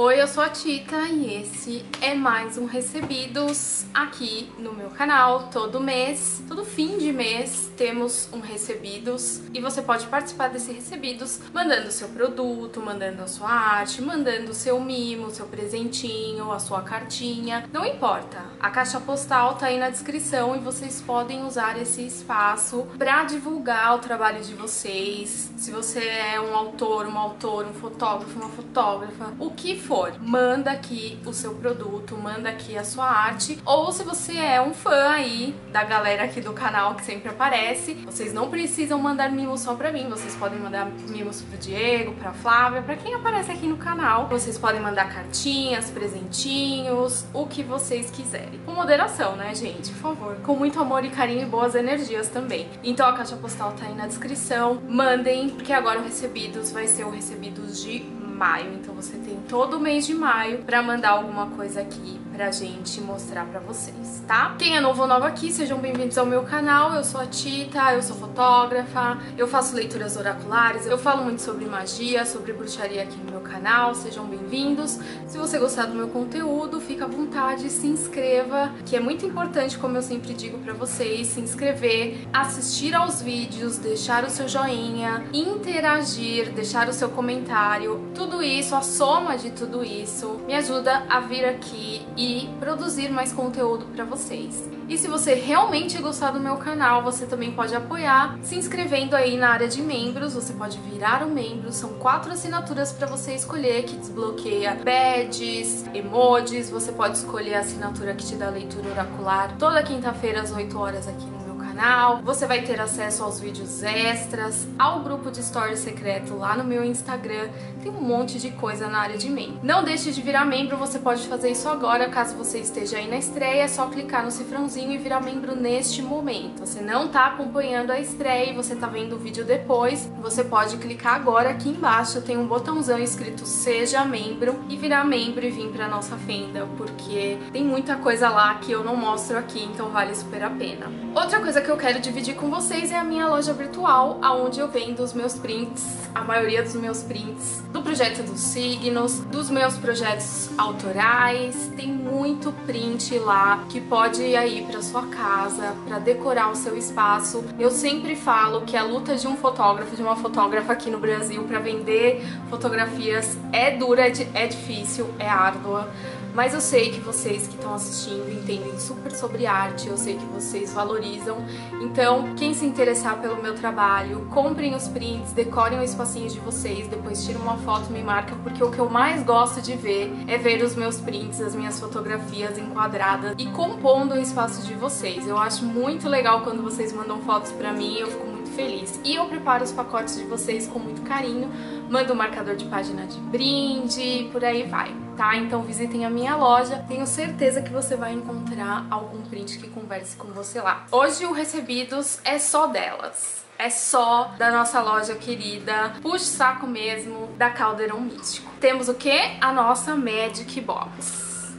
Oi, eu sou a Tita e esse é mais um Recebidos aqui no meu canal. Todo mês, todo fim de mês, temos um Recebidos e você pode participar desse Recebidos mandando o seu produto, mandando a sua arte, mandando o seu mimo, o seu presentinho, a sua cartinha, não importa. A caixa postal tá aí na descrição e vocês podem usar esse espaço para divulgar o trabalho de vocês. Se você é um autor, uma autora, um fotógrafo, uma fotógrafa, o que for, manda aqui o seu produto, manda aqui a sua arte. Ou se você é um fã aí da galera aqui do canal que sempre aparece, vocês não precisam mandar mimos só pra mim, vocês podem mandar mimos pro Diego, pra Flávia, pra quem aparece aqui no canal. Vocês podem mandar cartinhas, presentinhos, o que vocês quiserem. Com moderação, né, gente? Por favor. Com muito amor e carinho e boas energias também. Então a caixa postal tá aí na descrição. Mandem, porque agora o Recebidos vai ser o Recebidos de maio, então você tem todo mês de maio pra mandar alguma coisa aqui pra gente mostrar pra vocês, tá? Quem é novo ou nova aqui, sejam bem-vindos ao meu canal. Eu sou a Tita, eu sou fotógrafa, eu faço leituras oraculares, eu falo muito sobre magia, sobre bruxaria aqui no meu canal, sejam bem-vindos. Se você gostar do meu conteúdo, fica à vontade, se inscreva, que é muito importante, como eu sempre digo pra vocês, se inscrever, assistir aos vídeos, deixar o seu joinha, interagir, deixar o seu comentário, tudo isso, a soma de tudo isso, me ajuda a vir aqui e produzir mais conteúdo para vocês. E se você realmente gostar do meu canal, você também pode apoiar se inscrevendo aí na área de membros. Você pode virar um membro, são 4 assinaturas para você escolher, que desbloqueia badges, emojis. Você pode escolher a assinatura que te dá leitura oracular toda quinta-feira às 8 horas aqui no canal, você vai ter acesso aos vídeos extras, ao grupo de stories secreto lá no meu Instagram, tem um monte de coisa na área de membro. Não deixe de virar membro, você pode fazer isso agora, caso você esteja aí na estreia, é só clicar no cifrãozinho e virar membro neste momento. Você não tá acompanhando a estreia e você tá vendo o vídeo depois, você pode clicar agora aqui embaixo, tem um botãozão escrito Seja Membro e virar membro e vir pra nossa fenda, porque tem muita coisa lá que eu não mostro aqui, então vale super a pena. Outra coisa que eu quero dividir com vocês é a minha loja virtual, aonde eu vendo os meus prints, a maioria dos meus prints, do projeto dos signos, dos meus projetos autorais. Tem muito print lá que pode ir aí pra sua casa, pra decorar o seu espaço. Eu sempre falo que a luta de um fotógrafo, de uma fotógrafa aqui no Brasil pra vender fotografias é dura, é difícil, é árdua. Mas eu sei que vocês que estão assistindo entendem super sobre arte, eu sei que vocês valorizam. Então, quem se interessar pelo meu trabalho, comprem os prints, decorem o espacinho de vocês, depois tiram uma foto e me marca, porque o que eu mais gosto de ver é ver os meus prints, as minhas fotografias enquadradas e compondo o espaço de vocês. Eu acho muito legal quando vocês mandam fotos pra mim, eu fico muito feliz. E eu preparo os pacotes de vocês com muito carinho, mando um marcador de página de brinde, por aí vai, tá? Então visitem a minha loja, tenho certeza que você vai encontrar algum print que converse com você lá. Hoje o Recebidos é só delas. É só da nossa loja querida, puxa saco mesmo, da Caldeirão Místico. Temos o quê? A nossa Magic Box.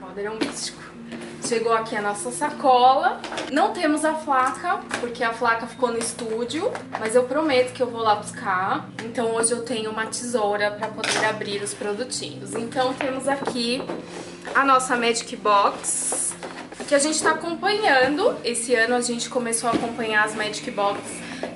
Caldeirão Místico. Chegou aqui a nossa sacola. Não temos a flaca, porque a flaca ficou no estúdio, mas eu prometo que eu vou lá buscar. Então hoje eu tenho uma tesoura para poder abrir os produtinhos. Então temos aqui a nossa Magic Box, que a gente está acompanhando. Esse ano a gente começou a acompanhar as Magic Box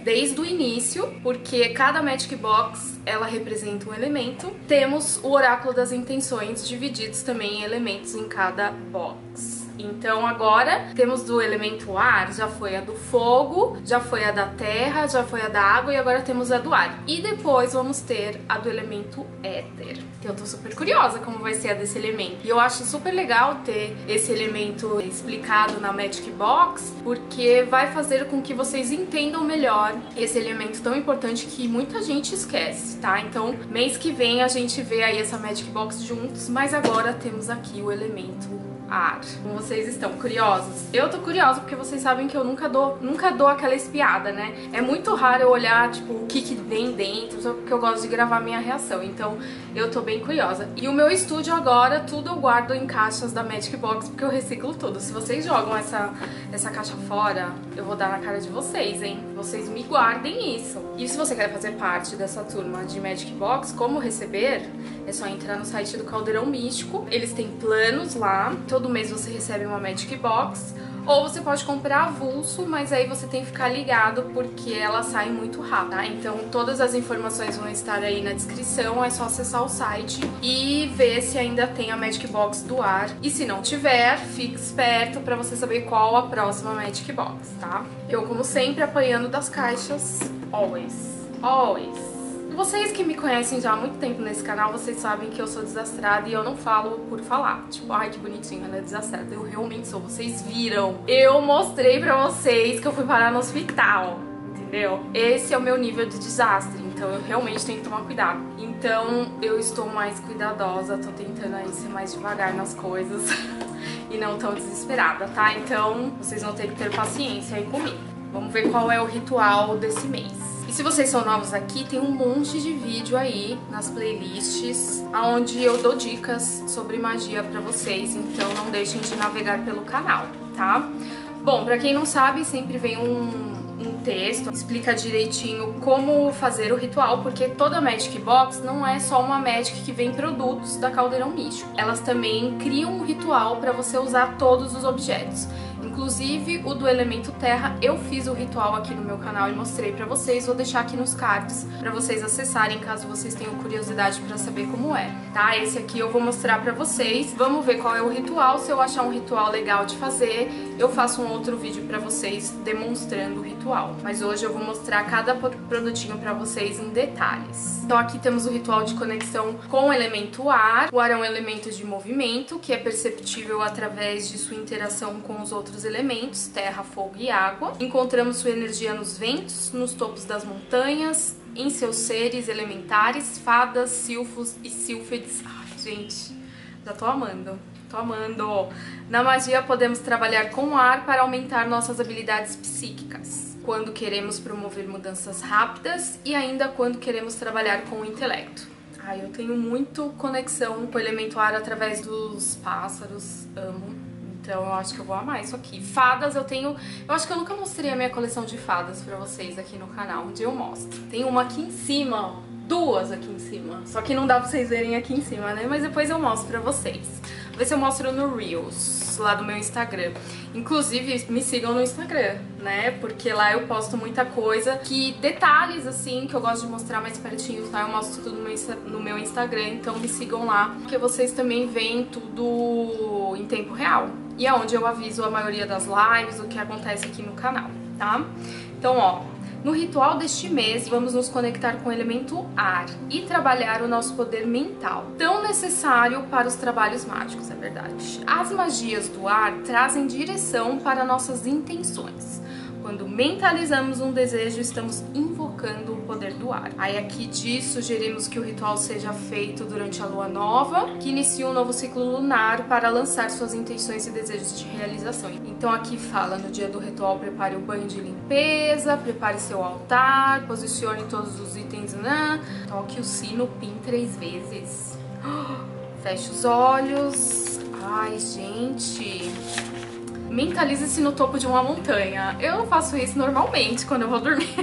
desde o início, porque cada Magic Box, ela representa um elemento. Temos o Oráculo das Intenções, divididos também em elementos em cada box. Então agora temos do elemento ar, já foi a do fogo, já foi a da terra, já foi a da água e agora temos a do ar. E depois vamos ter a do elemento éter. Eu tô super curiosa como vai ser a desse elemento. E eu acho super legal ter esse elemento explicado na Magic Box, porque vai fazer com que vocês entendam melhor esse elemento tão importante que muita gente esquece, tá? Então mês que vem a gente vê aí essa Magic Box juntos, mas agora temos aqui o elemento ar. Como vocês estão curiosos? Eu tô curiosa porque vocês sabem que eu nunca dou aquela espiada, né? É muito raro eu olhar, tipo, o que vem dentro, só porque eu gosto de gravar minha reação, então eu tô bem curiosa. E o meu estúdio agora, tudo eu guardo em caixas da Magic Box, porque eu reciclo tudo. Se vocês jogam essa caixa fora, eu vou dar na cara de vocês, hein? Vocês me guardem isso. E se você quer fazer parte dessa turma de Magic Box, como receber? É só entrar no site do Caldeirão Místico. Eles têm planos lá. Todo mês você recebe uma Magic Box. Ou você pode comprar avulso, mas aí você tem que ficar ligado porque ela sai muito rápido, tá? Então todas as informações vão estar aí na descrição, é só acessar o site e ver se ainda tem a Magic Box do ar. E se não tiver, fique esperto pra você saber qual a próxima Magic Box, tá? Eu, como sempre, apanhando das caixas, always, always. Vocês que me conhecem já há muito tempo nesse canal, vocês sabem que eu sou desastrada e eu não falo por falar. Tipo, ai que bonitinho, ela é desastrada. Eu realmente sou, vocês viram. Eu mostrei pra vocês que eu fui parar no hospital, entendeu? Esse é o meu nível de desastre, então eu realmente tenho que tomar cuidado. Então eu estou mais cuidadosa, tô tentando aí ser mais devagar nas coisas e não tão desesperada, tá? Então vocês vão ter que ter paciência aí comigo. Vamos ver qual é o ritual desse mês. E se vocês são novos aqui, tem um monte de vídeo aí nas playlists, onde eu dou dicas sobre magia pra vocês, então não deixem de navegar pelo canal, tá? Bom, pra quem não sabe, sempre vem um texto, explica direitinho como fazer o ritual, porque toda Magic Box não é só uma Magic que vem produtos da Caldeirão Místico. Elas também criam um ritual pra você usar todos os objetos. Inclusive o do elemento terra, eu fiz o ritual aqui no meu canal e mostrei pra vocês, vou deixar aqui nos cards pra vocês acessarem caso vocês tenham curiosidade pra saber como é, tá? Esse aqui eu vou mostrar pra vocês, vamos ver qual é o ritual, se eu achar um ritual legal de fazer, eu faço um outro vídeo pra vocês demonstrando o ritual. Mas hoje eu vou mostrar cada produtinho pra vocês em detalhes. Então aqui temos o ritual de conexão com o elemento ar, o ar é um elemento de movimento que é perceptível através de sua interação com os outros elementos, terra, fogo e água. Encontramos sua energia nos ventos, nos topos das montanhas, em seus seres elementares, fadas, silfos e sílfides. Ai, gente, já tô amando. Tô amando. Na magia podemos trabalhar com o ar para aumentar nossas habilidades psíquicas, quando queremos promover mudanças rápidas e ainda quando queremos trabalhar com o intelecto. Ai, eu tenho muito conexão com o elemento ar através dos pássaros. Amo. Então eu acho que eu vou amar isso aqui. Fadas eu tenho... Eu acho que eu nunca mostrei a minha coleção de fadas pra vocês aqui no canal. Um dia eu mostro. Tem uma aqui em cima, ó. Duas aqui em cima. Só que não dá pra vocês verem aqui em cima, né? Mas depois eu mostro pra vocês. Vou ver se eu mostro no Reels, lá do meu Instagram. Inclusive, me sigam no Instagram, né? Porque lá eu posto muita coisa. Que detalhes, assim, que eu gosto de mostrar mais pertinho, tá? Eu mostro tudo no meu Instagram, então me sigam lá. Porque vocês também veem tudo em tempo real. E é onde eu aviso a maioria das lives, o que acontece aqui no canal, tá? Então, ó, no ritual deste mês vamos nos conectar com o elemento ar e trabalhar o nosso poder mental, tão necessário para os trabalhos mágicos, é verdade. As magias do ar trazem direção para nossas intenções. Quando mentalizamos um desejo, estamos invocando o poder do ar. Aí aqui diz, sugerimos que o ritual seja feito durante a lua nova, que inicia um novo ciclo lunar para lançar suas intenções e desejos de realização. Então aqui fala, no dia do ritual, prepare o banho de limpeza, prepare seu altar, posicione todos os itens, toque o sino, PIN 3 vezes. Feche os olhos. Ai, gente... Mentalize-se no topo de uma montanha. Eu faço isso normalmente quando eu vou dormir.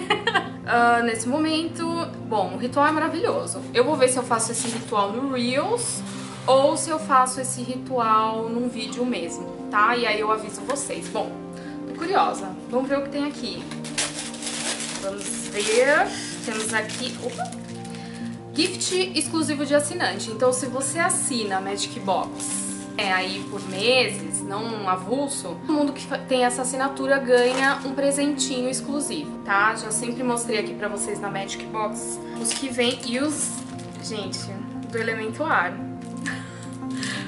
Nesse momento... Bom, o ritual é maravilhoso. Eu vou ver se eu faço esse ritual no Reels ou se eu faço esse ritual num vídeo mesmo, tá? E aí eu aviso vocês. Bom, tô curiosa. Vamos ver o que tem aqui. Vamos ver. Temos aqui... Gift exclusivo de assinante. Então, se você assina a Magic Box... aí por meses, não um avulso, todo mundo que tem essa assinatura ganha um presentinho exclusivo, tá? Já sempre mostrei aqui pra vocês na Magic Box os que vem e os... Gente, do elemento ar.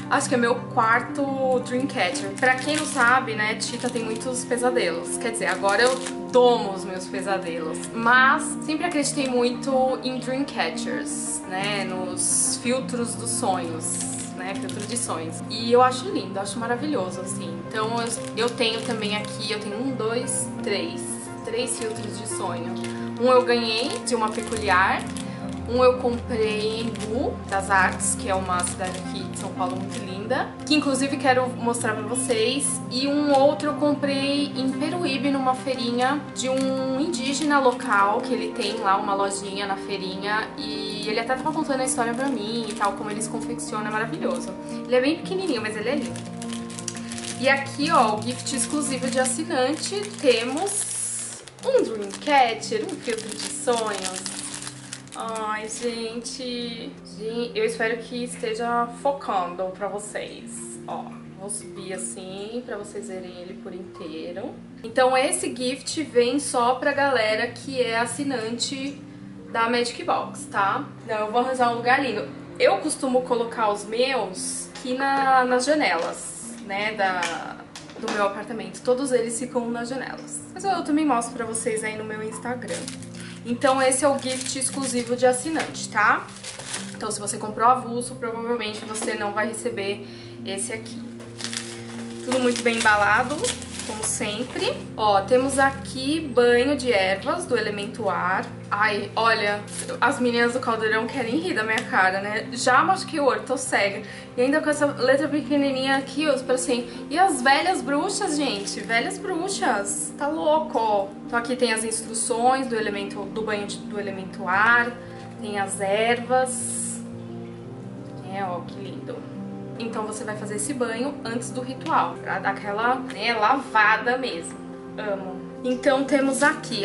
Acho que é meu quarto Dreamcatcher. Pra quem não sabe, né, Tita tem muitos pesadelos. Quer dizer, agora eu domo os meus pesadelos. Mas sempre acreditei muito em Dreamcatchers, né, nos filtros dos sonhos. né, para tradições. E eu acho lindo, eu acho maravilhoso, assim. Então eu tenho também aqui, eu tenho um, dois, três filtros de sonho. Um eu ganhei de uma peculiar, um eu comprei em Bu das Artes, que é uma cidade aqui de São Paulo muito linda, que inclusive quero mostrar pra vocês, e um outro eu comprei em Peruíbe, numa feirinha de um indígena local, que ele tem lá uma lojinha na feirinha, e ele até tava contando a história pra mim e tal, como eles confeccionam, é maravilhoso. Ele é bem pequenininho, mas ele é lindo. E aqui, ó, o gift exclusivo de assinante, temos um dream catcher, um filtro de sonhos. Ai, gente, eu espero que esteja focando pra vocês, ó, vou subir assim pra vocês verem ele por inteiro. Então esse gift vem só pra galera que é assinante da Magic Box, tá? Então eu vou arranjar um lugar lindo. Eu costumo colocar os meus aqui nas janelas, né, do meu apartamento, todos eles ficam nas janelas. Mas eu também mostro pra vocês aí no meu Instagram. Então esse é o gift exclusivo de assinante, tá? Então se você comprou avulso, provavelmente você não vai receber esse aqui. Tudo muito bem embalado, como sempre. Ó, temos aqui banho de ervas do elemento ar. Ai, olha, as meninas do caldeirão querem rir da minha cara, né? Já machuquei o olho, tô cega. E ainda com essa letra pequenininha aqui, eu espero assim... E as velhas bruxas, gente? Velhas bruxas, tá louco? Então aqui tem as instruções do banho do elemento ar, tem as ervas. É, ó, que lindo. Então você vai fazer esse banho antes do ritual, pra dar aquela, né, lavada mesmo. Amo. Então temos aqui,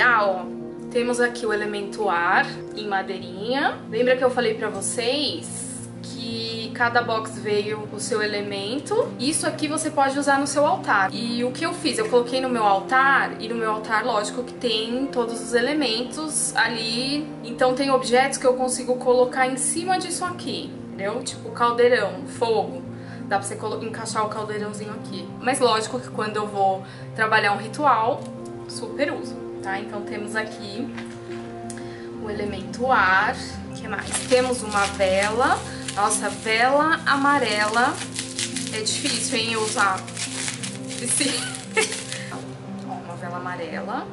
temos aqui o elemento ar em madeirinha. Lembra que eu falei pra vocês que cada box veio o seu elemento? Isso aqui você pode usar no seu altar. E o que eu fiz? Eu coloquei no meu altar, e no meu altar, lógico, que tem todos os elementos ali. Então tem objetos que eu consigo colocar em cima disso aqui. Entendeu? Tipo caldeirão, fogo, dá pra você encaixar o caldeirãozinho aqui. Mas lógico que quando eu vou trabalhar um ritual, super uso, tá? Então temos aqui o elemento ar, o que mais? Temos uma vela, nossa, vela amarela, é difícil, hein, eu usar esse... Ó, uma vela amarela,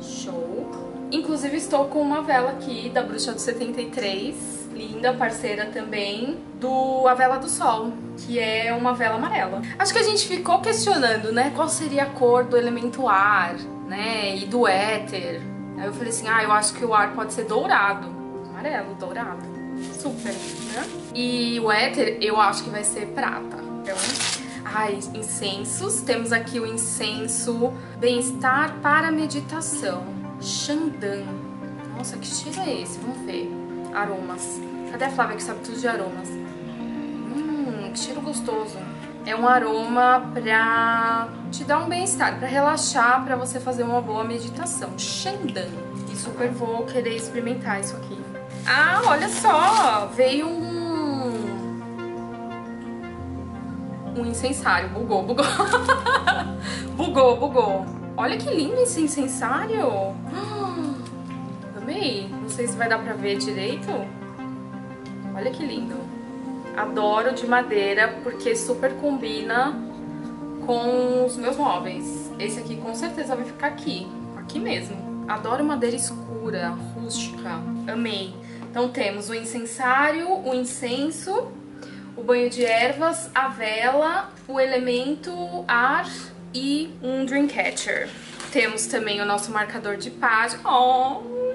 show! Inclusive estou com uma vela aqui da Bruxa do 73, linda, parceira também do A Vela do Sol, que é uma vela amarela. Acho que a gente ficou questionando, né, qual seria a cor do elemento ar, né, e do éter. Aí eu falei assim, eu acho que o ar pode ser dourado, amarelo, dourado, super, né? E o éter eu acho que vai ser prata. Então, incensos, temos aqui o incenso bem-estar para meditação, Xandã. Nossa, que cheiro é esse? Vamos ver. Aromas. Cadê a Flávia que sabe tudo de aromas? Que cheiro gostoso. É um aroma pra te dar um bem-estar, pra relaxar, pra você fazer uma boa meditação. Xandã. E super vou querer experimentar isso aqui. Ah, olha só! Veio um incensário. Bugou, bugou. Bugou, bugou. Olha que lindo esse incensário. Amei. Não sei se vai dar pra ver direito. Olha que lindo. Adoro de madeira porque super combina com os meus móveis. Esse aqui com certeza vai ficar aqui mesmo. Adoro madeira escura, rústica. Amei. Então temos o incensário, o incenso, o banho de ervas, a vela, o elemento ar e um dream catcher. Temos também o nosso marcador de página.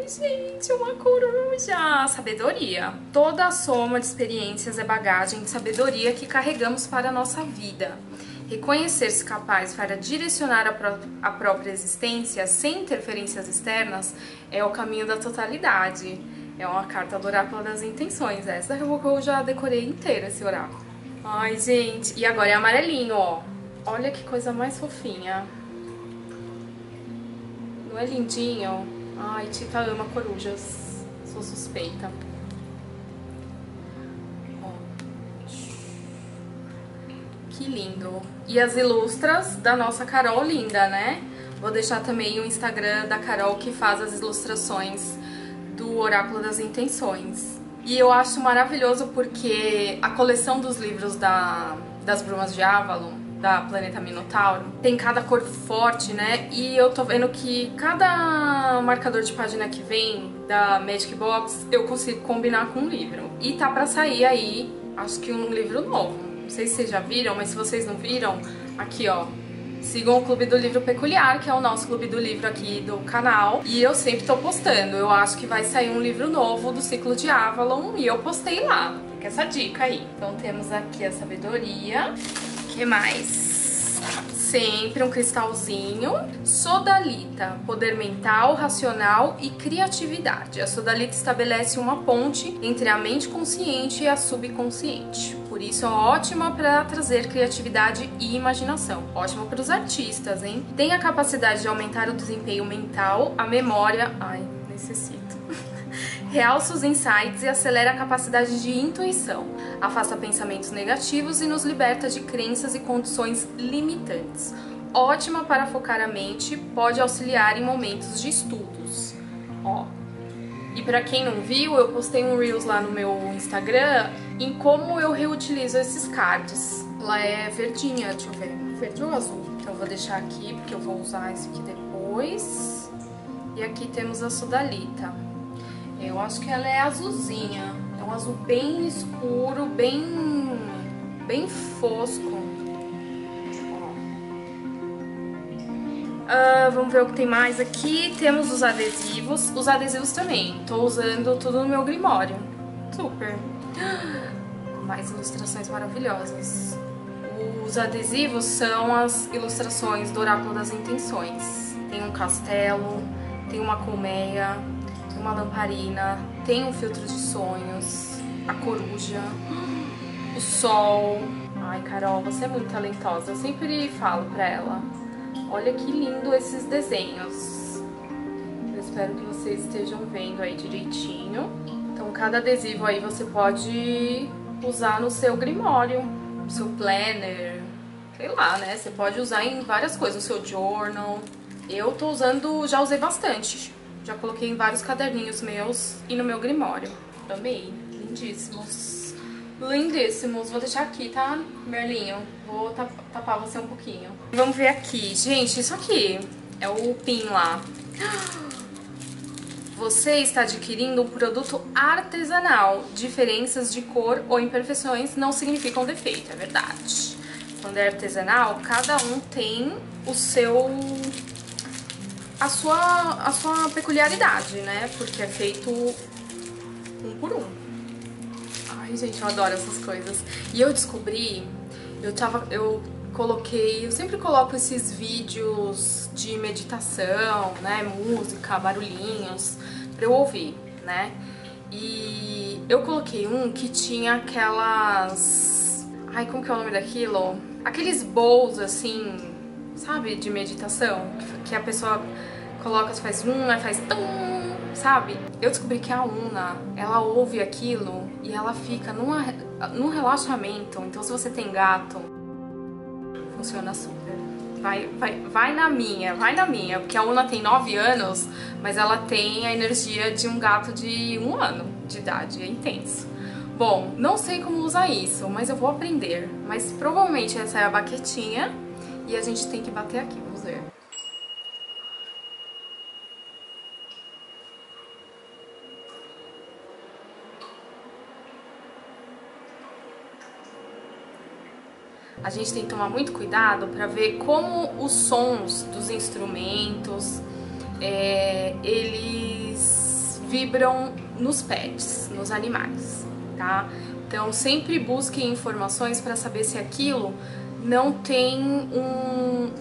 Gente, uma coruja! Sabedoria. Toda a soma de experiências é bagagem de sabedoria que carregamos para a nossa vida. Reconhecer-se capaz para direcionar a própria existência sem interferências externas é o caminho da totalidade. É uma carta do Oráculo das Intenções. Essa eu já decorei inteira, esse oráculo. Ai, gente. E agora é amarelinho, ó. Olha que coisa mais fofinha. Não é lindinho? Ai, Tita ama corujas. Sou suspeita. Ó. Que lindo. E as ilustras da nossa Carol, linda, né? Vou deixar também o Instagram da Carol, que faz as ilustrações do Oráculo das Intenções. E eu acho maravilhoso porque a coleção dos livros das Brumas de Ávalo, da Planeta Minotauro, tem cada cor forte, né? E eu tô vendo que cada marcador de página que vem da Magic Box eu consigo combinar com um livro. E tá pra sair aí, acho que um livro novo. Não sei se vocês já viram, mas se vocês não viram, aqui ó, sigam o Clube do Livro Peculiar, que é o nosso Clube do Livro aqui do canal. E eu sempre tô postando, eu acho que vai sair um livro novo do ciclo de Avalon e eu postei lá. Fica essa dica aí. Então temos aqui a sabedoria. O que mais? Sempre um cristalzinho. Sodalita, poder mental, racional e criatividade. A Sodalita estabelece uma ponte entre a mente consciente e a subconsciente. Por isso é ótima para trazer criatividade e imaginação. Ótimo para os artistas, hein? Tem a capacidade de aumentar o desempenho mental, a memória... Ai, necessito. Realça os insights e acelera a capacidade de intuição. Afasta pensamentos negativos e nos liberta de crenças e condições limitantes. Ótima para focar a mente, pode auxiliar em momentos de estudos. Ó. E pra quem não viu, eu postei um Reels lá no meu Instagram em como eu reutilizo esses cards. Ela é verdinha, deixa eu ver, verde ou azul. Então eu vou deixar aqui, porque eu vou usar esse aqui depois. E aqui temos a Sodalita. Eu acho que ela é azulzinha. É um azul bem escuro, bem fosco. Vamos ver o que tem mais aqui. Temos os adesivos. Os adesivos também. Tô usando tudo no meu grimório. Super. Mais ilustrações maravilhosas. Os adesivos são as ilustrações do Oráculo das Intenções. Tem um castelo, tem uma colmeia, tem uma lamparina, tem um filtro de sonhos, a coruja, o sol. Ai, Carol, você é muito talentosa. Eu sempre falo pra ela. Olha que lindo esses desenhos. Eu espero que vocês estejam vendo aí direitinho. Então cada adesivo aí você pode usar no seu grimório, no seu planner, sei lá, né? Você pode usar em várias coisas, no seu journal. Eu tô usando, já usei bastante. Já coloquei em vários caderninhos meus e no meu grimório. Amei, lindíssimos. Lindíssimos, vou deixar aqui, tá, Merlinho? Vou tapar você um pouquinho. Vamos ver aqui. Gente, isso aqui é o pin lá. Você está adquirindo um produto artesanal. Diferenças de cor ou imperfeições não significam defeito, é verdade. Quando é artesanal, cada um tem o seu... a sua peculiaridade, né? Porque é feito um por um. Ai, gente, eu adoro essas coisas. E eu descobri, eu sempre coloco esses vídeos de meditação, né, música, barulhinhos, pra eu ouvir, né? E eu coloquei um que tinha aquelas... Ai, como que é o nome daquilo? Aqueles bowls, assim, sabe, de meditação, que a pessoa coloca, faz aí faz tum, sabe? Eu descobri que a Una, ela ouve aquilo e ela fica num relaxamento. Então se você tem gato, funciona super. Vai na minha, porque a Una tem 9 anos, mas ela tem a energia de um gato de 1 ano de idade, é intenso. Bom, não sei como usar isso, mas eu vou aprender. Mas provavelmente essa é a baquetinha e a gente tem que bater aqui, vamos ver. A gente tem que tomar muito cuidado para ver como os sons dos instrumentos, eles vibram nos pets, nos animais, tá? Então sempre busquem informações para saber se aquilo não tem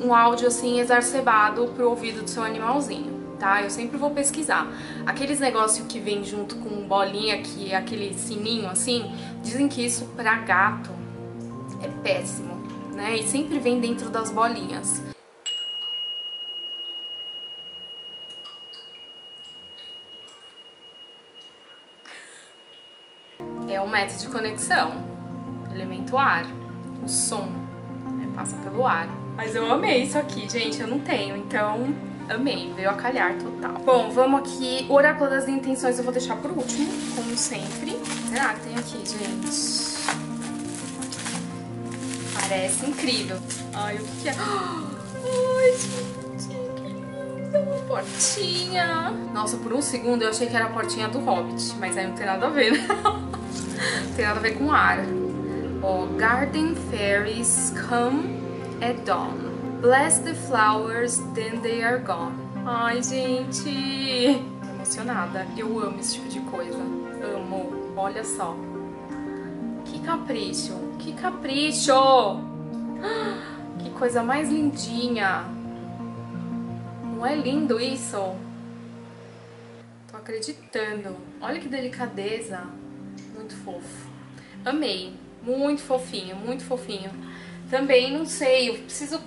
um áudio assim exacerbado pro ouvido do seu animalzinho, tá? Eu sempre vou pesquisar. Aqueles negócios que vem junto com bolinha, que é aquele sininho assim, dizem que isso pra gato é péssimo, né? E sempre vem dentro das bolinhas. É um método de conexão. Elemento ar. O som, né, passa pelo ar. Mas eu amei isso aqui, gente. Eu não tenho, então... Amei, veio a calhar total. Bom, vamos aqui. O Oráculo das Intenções eu vou deixar por último, como sempre. Será que tem aqui, gente? Parece incrível. Ai, o que é? Ai, gente, que lindo. Uma portinha. Nossa, por um segundo eu achei que era a portinha do Hobbit, mas aí não tem nada a ver, né? Não tem nada a ver com ar. Ó, Garden Fairies Come at Dawn. Bless the flowers, then they are gone. Ai, gente! Tô emocionada. Eu amo esse tipo de coisa. Amo. Olha só. Que capricho. Que capricho! Que coisa mais lindinha. Não é lindo isso? Tô acreditando. Olha que delicadeza. Muito fofo. Amei. Muito fofinho, muito fofinho. Também, não sei, eu preciso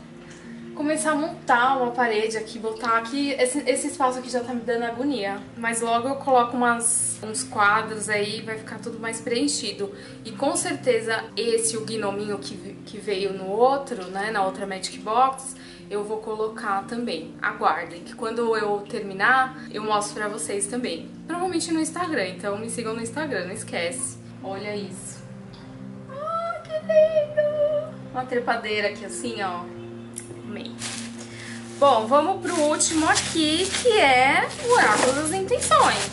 começar a montar uma parede aqui, botar aqui, esse espaço aqui já tá me dando agonia. Mas logo eu coloco uns quadros aí, vai ficar tudo mais preenchido. E com certeza esse, o gnominho que veio no outro, né, na outra Magic Box, eu vou colocar também. Aguardem, que quando eu terminar, eu mostro pra vocês também. Provavelmente no Instagram, então me sigam no Instagram, não esquece. Olha isso. Ah, que lindo! Uma trepadeira aqui assim, ó. Bom, vamos pro último aqui, que é o Oráculo das Intenções.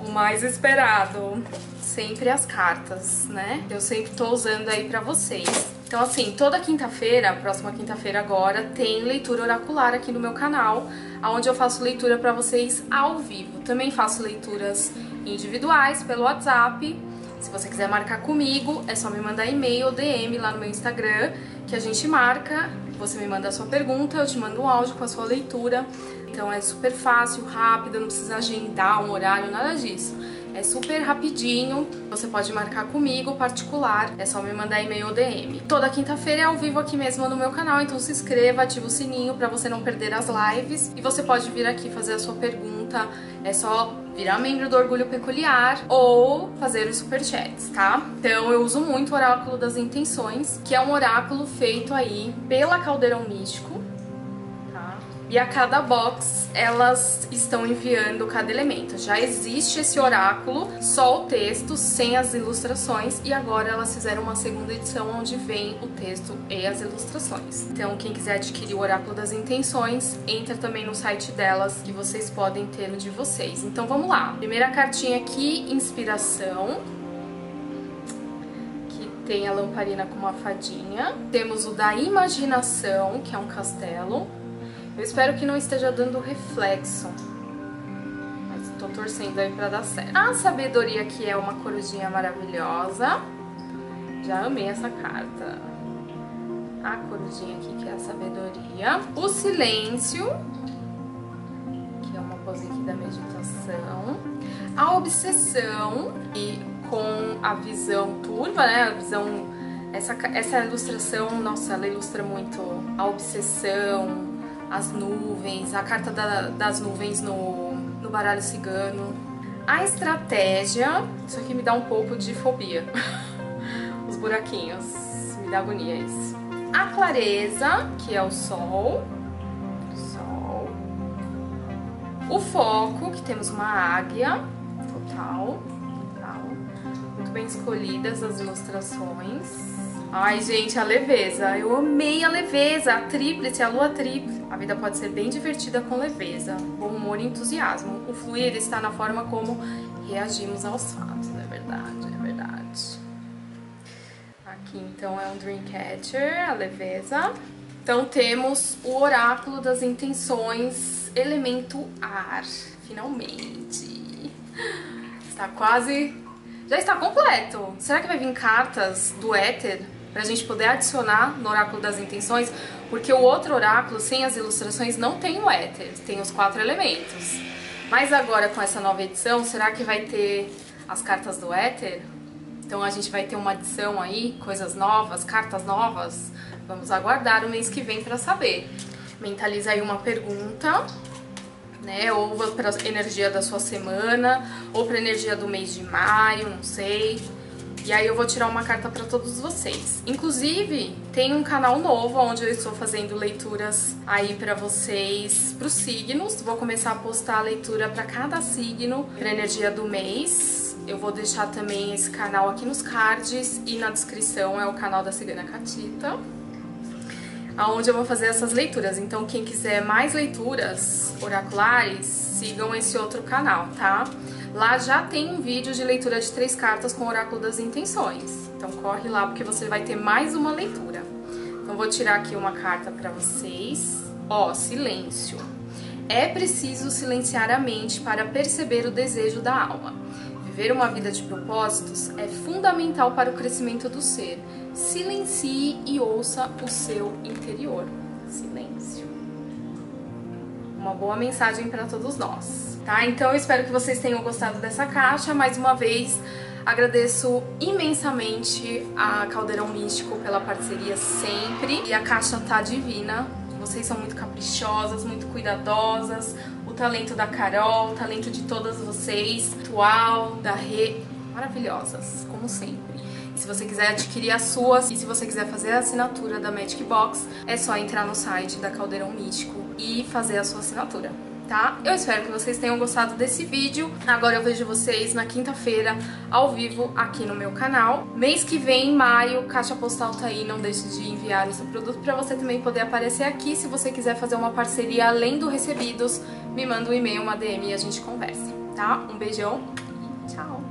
O mais esperado. Sempre as cartas, né? Eu sempre tô usando aí pra vocês. Então assim, toda quinta-feira, próxima quinta-feira agora, tem leitura oracular aqui no meu canal, onde eu faço leitura pra vocês ao vivo. Também faço leituras individuais pelo WhatsApp. Se você quiser marcar comigo, é só me mandar e-mail ou DM lá no meu Instagram, que a gente marca, você me manda a sua pergunta, eu te mando um áudio com a sua leitura. Então é super fácil, rápido, não precisa agendar um horário, nada disso. É super rapidinho, você pode marcar comigo, particular, é só me mandar e-mail ou DM. Toda quinta-feira é ao vivo aqui mesmo no meu canal, então se inscreva, ativa o sininho pra você não perder as lives. E você pode vir aqui fazer a sua pergunta, é só virar membro do Orgulho Peculiar ou fazer os superchats, tá? Então eu uso muito o Oráculo das Intenções, que é um oráculo feito aí pela Caldeirão Místico, tá? E a cada box elas estão enviando cada elemento. Já existe esse oráculo, só o texto, sem as ilustrações, e agora elas fizeram uma segunda edição onde vem o texto e as ilustrações. Então quem quiser adquirir o Oráculo das Intenções, entra também no site delas que vocês podem ter o de vocês. Então vamos lá. Primeira cartinha aqui, inspiração, que tem a lamparina com uma fadinha. Temos o da imaginação, que é um castelo. Eu espero que não esteja dando reflexo, mas tô torcendo aí pra dar certo. A sabedoria, que é uma corujinha maravilhosa. Já amei essa carta. A corujinha aqui, que é a sabedoria. O silêncio, que é uma pose aqui da meditação. A obsessão, e com a visão turva, né? A visão... Essa ilustração, nossa, ela ilustra muito a obsessão, as nuvens, a carta das nuvens no baralho cigano. A estratégia, isso aqui me dá um pouco de fobia. Os buraquinhos, me dá agonia isso. A clareza, que é o sol. O foco, que temos uma águia. Total. Muito bem escolhidas as ilustrações. Ai, gente, a leveza. Eu amei a leveza, a tríplice, a lua tríplice. A vida pode ser bem divertida com leveza, bom humor e entusiasmo. O fluir está na forma como reagimos aos fatos, não é verdade? É verdade. Aqui, então, é um dreamcatcher, a leveza. Então, temos o Oráculo das Intenções, elemento ar. Finalmente. Está quase... Já está completo. Será que vai vir cartas do éter pra gente poder adicionar no Oráculo das Intenções? Porque o outro oráculo, sem as ilustrações, não tem o éter, tem os 4 elementos. Mas agora, com essa nova edição, será que vai ter as cartas do éter? Então a gente vai ter uma adição aí, coisas novas, cartas novas? Vamos aguardar o mês que vem pra saber. Mentaliza aí uma pergunta, né? Ou para a energia da sua semana, ou para a energia do mês de maio, não sei. E aí eu vou tirar uma carta pra todos vocês. Inclusive, tem um canal novo onde eu estou fazendo leituras aí pra vocês, pros signos. Vou começar a postar a leitura pra cada signo, pra energia do mês. Eu vou deixar também esse canal aqui nos cards e na descrição é o canal da Cigana Catita, aonde eu vou fazer essas leituras. Então quem quiser mais leituras oraculares, sigam esse outro canal, tá? Lá já tem um vídeo de leitura de 3 cartas com o Oráculo das Intenções. Então corre lá porque você vai ter mais uma leitura. Então vou tirar aqui uma carta pra vocês. Ó, silêncio. É preciso silenciar a mente para perceber o desejo da alma. Viver uma vida de propósitos é fundamental para o crescimento do ser. Silencie e ouça o seu interior. Silêncio. Uma boa mensagem para todos nós, tá? Então eu espero que vocês tenham gostado dessa caixa. Mais uma vez, agradeço imensamente a Caldeirão Místico pela parceria sempre. E a caixa tá divina. Vocês são muito caprichosas, muito cuidadosas. O talento da Carol, o talento de todas vocês. Atual, da Rê. Maravilhosas, como sempre. E se você quiser adquirir as suas e se você quiser fazer a assinatura da Magic Box, é só entrar no site da Caldeirão Místico e fazer a sua assinatura, tá? Eu espero que vocês tenham gostado desse vídeo. Agora eu vejo vocês na quinta-feira, ao vivo, aqui no meu canal. Mês que vem, em maio, caixa postal tá aí, não deixe de enviar o seu produto pra você também poder aparecer aqui. Se você quiser fazer uma parceria além do recebidos, me manda um e-mail, uma DM e a gente conversa, tá? Um beijão e tchau!